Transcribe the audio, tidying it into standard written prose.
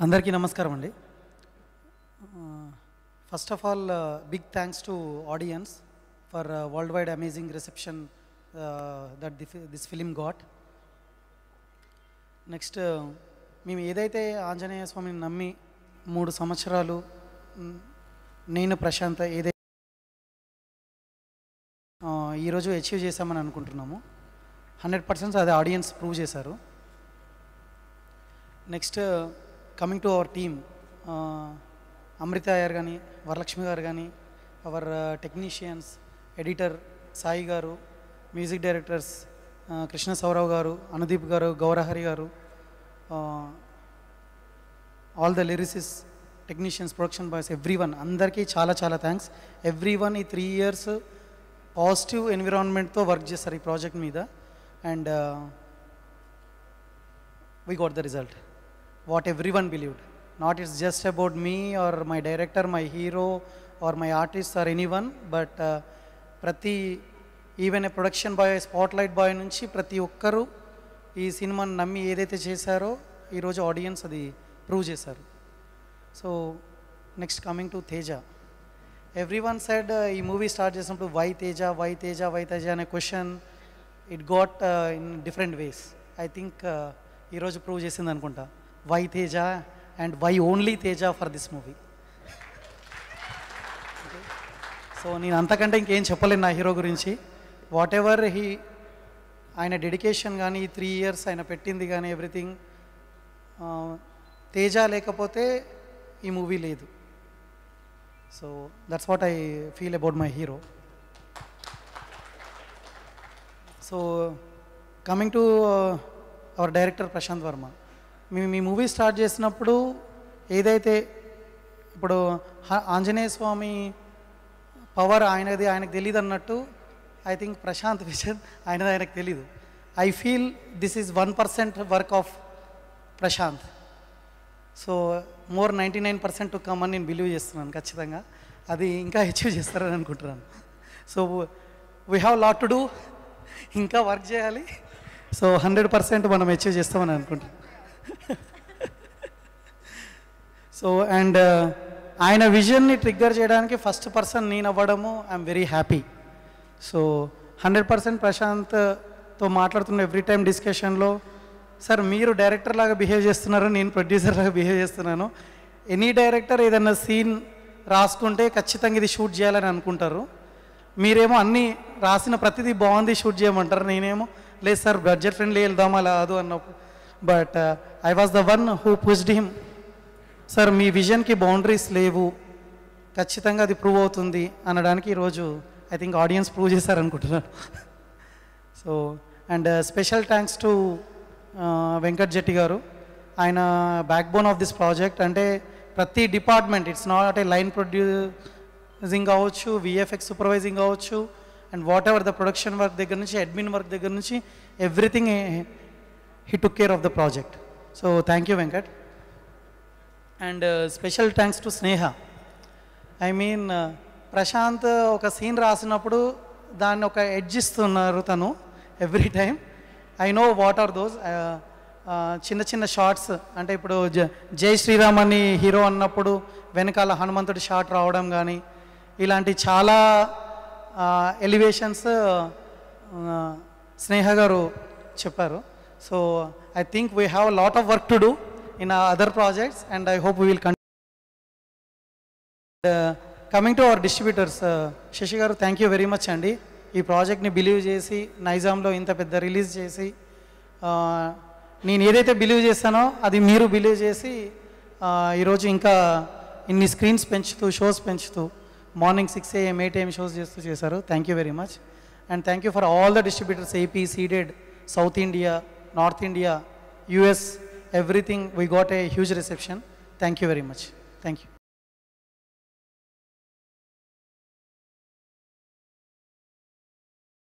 Andarki namaskaram andi. First of all, big thanks to audience for worldwide amazing reception that this film got. Next, మేము ఏదైతే ఆంజనేయ స్వామిని నమ్మి 3 సంవత్సరాలు నేను ప్రశాంత ఏదైతే ఈరోజు అచీవ్ చేశామని అనుకుంటున్నాము 100% అది ఆడియన్స్ ప్రూవ్ చేశారు. Next coming to our team అమృత అయ్యర్ కానీ వరలక్ష్మి గారు కానీ అవర్ టెక్నీషియన్స్ ఎడిటర్ సాయి గారు మ్యూజిక్ డైరెక్టర్స్ కృష్ణ సౌరవ్ గారు అనదీప్ గారు గౌరహరి గారు all the lyricists, technicians, production boys, everyone, andarki chala chala thanks. Everyone in 3 years positive environment to work chesaru ee project meeda and we got the result. What everyone believed. Not it's just about me or my director, my hero or my artist or anyone, but prati even a production boy, a spotlight boy nunchi prati okkaru ఈ సినిమాని నమ్మి ఏదైతే చేశారో ఈరోజు audience అది prove చేశారు. So next coming to Teja. Every one side ఈ movie start చేసినప్పుడు why Teja why Teja why Teja అనే question it got in different ways. I think ఈరోజు ప్రూవ్ చేసింది అనుకుంటా why Teja and why only Teja for this movie. So నేను అంతకంటే ఇంకేం చెప్పలేను నా హీరో గురించి. వాట్ ఎవర్ హీ ఆయన డెడికేషన్ కానీ 3 ఇయర్స్ ఆయన పెట్టింది కానీ ఎవ్రీథింగ్ తేజ లేకపోతే ఈ మూవీ లేదు. So that's what I feel about my hero. So coming to our director Prashanth Varma. మేము ఈ మూవీ స్టార్ట్ చేసినప్పుడు ఏదైతే ఇప్పుడు ఆంజనేయ స్వామి పవర్ ఆయనది ఆయనకు తెలియదు అన్నట్టు I think Prashanth vision ayinada ayanaku teliyadu. I feel this is 1% work of Prashanth, so more 99% to come ani believe chestunnanu kachithanga adi inka achieve chestarani anukuntunanu. So we have a lot to do, inka work cheyali, so 100% manam achieve chestamani anukuntunanu. So and ayina vision ni trigger cheyadaniki first person nenu avvadamu I am very happy. So 100% ప్రశాంత్తో మాట్లాడుతున్న every time డిస్కషన్లో sir మీరు director లాగా behave చేస్తున్నారు, నేను producer లాగా behave చేస్తున్నాను. Any director ఏదైనా సీన్ రాసుకుంటే ఖచ్చితంగా ఇది షూట్ చేయాలని అనుకుంటారు. మీరేమో అన్నీ రాసిన ప్రతిదీ బాగుంది షూట్ చేయమంటారు. నేనేమో లేదు సార్ బడ్జెట్ ఫ్రెండ్లీ వెళ్దామా లేదు అన్నప్పుడు but I was the one who pushed him. Sir మీ విజన్కి బౌండరీస్ లేవు, ఖచ్చితంగా అది ప్రూవ్ అవుతుంది అనడానికి ఈరోజు I think audience prove chesaru anukuntunnaru. So and special thanks to Venkat Jettigaru. Aina backbone of this project ante prati department, it's not a line producing avachchu, VFX supervising avachchu, and whatever the production work deggar nunchi admin work deggar nunchi everything he took care of the project. So thank you Venkat. And special thanks to Sneha. I mean Prashanth ఒక scene రాసినప్పుడు దాన్ని ఒక edge ఇస్తున్నారు తను every time. I know what are those చిన్న చిన్న shorts అంటే ఇప్పుడు జై శ్రీరామ్ అని హీరో అన్నప్పుడు వెనకాల హనుమంతుడి షాట్ రావడం కానీ ఇలాంటి చాలా ఎలివేషన్స్ స్నేహ గారు చెప్పారు. So I think we have lot of work to do in other projects and I hope we will continue. Coming to our distributors, Shashigaru, thank you very much andi. Ee project ni believe chesi Nizamlo inta pedda release chesi nenu edaithe believe chesano adi meeru believe chesi ee roju inka inni screens penchutu shows penchutu morning 6 AM 8 AM shows chestu chesaru. Thank you very much and thank you for all the distributors, AP seeded, South India, North India, US, everything. We got a huge reception. Thank you very much. Thank you.